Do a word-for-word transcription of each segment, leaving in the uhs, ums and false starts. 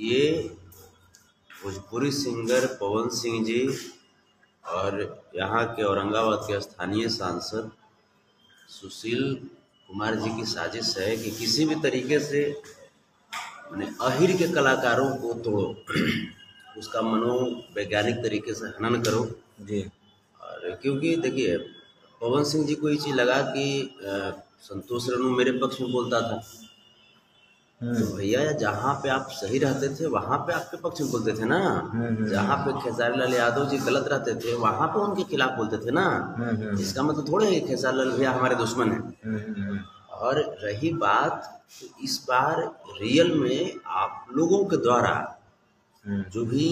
ये भोजपुरी सिंगर पवन सिंह जी और यहाँ के औरंगाबाद के स्थानीय सांसद सुशील कुमार जी की साजिश है कि किसी भी तरीके से मैंने अहिर के कलाकारों को तोड़ो, उसका मनोवैज्ञानिक तरीके से हनन करो जी। और क्योंकि देखिए पवन सिंह जी को ये चीज़ लगा कि संतोष रेनू मेरे पक्ष में बोलता था, तो भैया जहाँ पे आप सही रहते थे वहाँ पे आपके पक्ष में बोलते थे ना, जहाँ पे खेसारी लाल यादव जी गलत रहते थे वहाँ पे उनके खिलाफ बोलते थे ना, इसका मतलब थोड़े है खेसारी लाल भैया हमारे दुश्मन है। और रही बात, तो इस बार रियल में आप लोगों के द्वारा जो भी,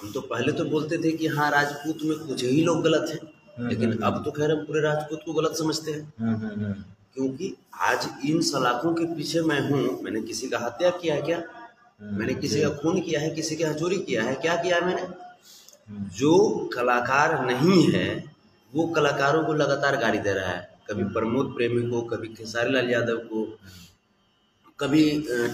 हम तो पहले तो बोलते थे कि हाँ राजपूत में कुछ ही लोग गलत हैं, लेकिन अब तो खैर हम पूरे राजपूत को गलत समझते हैं, क्योंकि आज इन सलाखों के पीछे मैं हूँ। मैंने किसी का हत्या किया है क्या? मैंने किसी का खून किया है? किसी का चोरी किया है? क्या किया है मैंने? जो कलाकार नहीं है वो कलाकारों को लगातार गाली दे रहा है, कभी प्रमोद प्रेमी को, कभी खेसारी लाल यादव को, कभी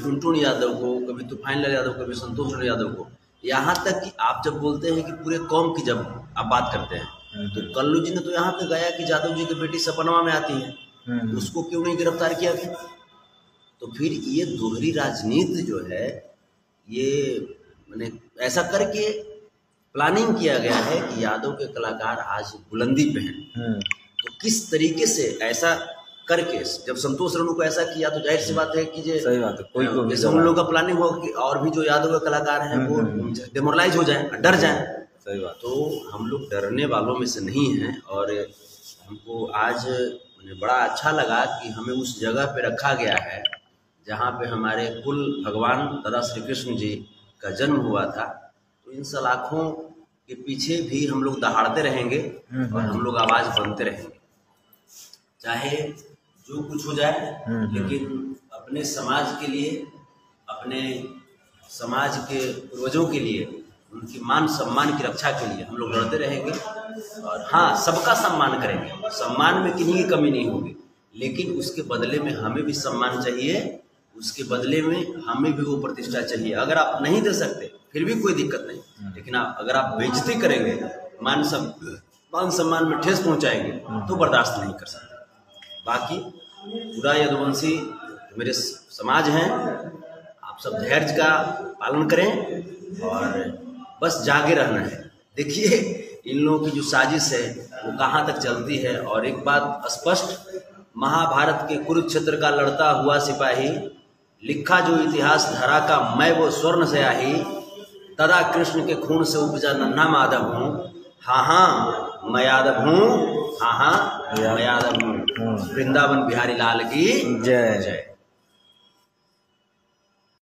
टुन टून यादव को, कभी तूफान लाल यादव, कभी संतोष लाल यादव को। यहाँ तक कि आप जब बोलते हैं कि पूरे कौम की जब आप बात करते हैं, तो कल्लू जी ने तो यहाँ तक गाया कि यादव जी की बेटी सपनवा में आती है, उसको क्यों नहीं गिरफ्तार किया गया? तो फिर ये दोहरी राजनीति जो है, ये मैंने ऐसा करके प्लानिंग किया गया है कि यादव के कलाकार आज बुलंदी पे हैं, तो किस तरीके से ऐसा करके, जब संतोष रेनू को ऐसा किया तो जाहिर सी बात है कि सही बात है, कोई को जैसे उन लोगों का प्लानिंग हो कि और भी जो यादव के कलाकार हैं वो डिमोरलाइज हो जाए, डर जाए। सही बात, तो हम लोग डरने वालों में से नहीं हैं, और हमको आज बड़ा अच्छा लगा कि हमें उस जगह पे रखा गया है जहाँ पे हमारे कुल भगवान दादा श्री कृष्ण जी का जन्म हुआ था। तो इन सलाखों के पीछे भी हम लोग दहाड़ते रहेंगे और हम लोग आवाज़ बनते रहेंगे, चाहे जो कुछ हो जाए, लेकिन अपने समाज के लिए, अपने समाज के पूर्वजों के लिए, उनकी मान सम्मान की रक्षा के लिए हम लोग लड़ते रहेंगे। और हाँ, सबका सम्मान करेंगे, सम्मान में किन्हीं की कमी नहीं होगी, लेकिन उसके बदले में हमें भी सम्मान चाहिए, उसके बदले में हमें भी वो प्रतिष्ठा चाहिए। अगर आप नहीं दे सकते फिर भी कोई दिक्कत नहीं, लेकिन आप अगर आप बेइज्जती करेंगे, मान सम्मान सम्मान में ठेस पहुँचाएंगे, तो बर्दाश्त नहीं कर सकते। बाकी पूरा यादववंशी मेरे समाज हैं, आप सब धैर्य का पालन करें और बस जागे रहना है। देखिए इन लोगों की जो साजिश है वो कहाँ तक चलती है। और एक बात स्पष्ट, महाभारत के कुरुक्षेत्र का लड़ता हुआ सिपाही, लिखा जो इतिहास धरा का मैं वो स्वर्ण से आही, तदा कृष्ण के खून से उपजा नन्हा माधव हूँ, हाँ हाँ मैं यादव हूँ, हाँ हाँ मैं यादव हूँ। वृंदावन बिहारी लाल की जय जय।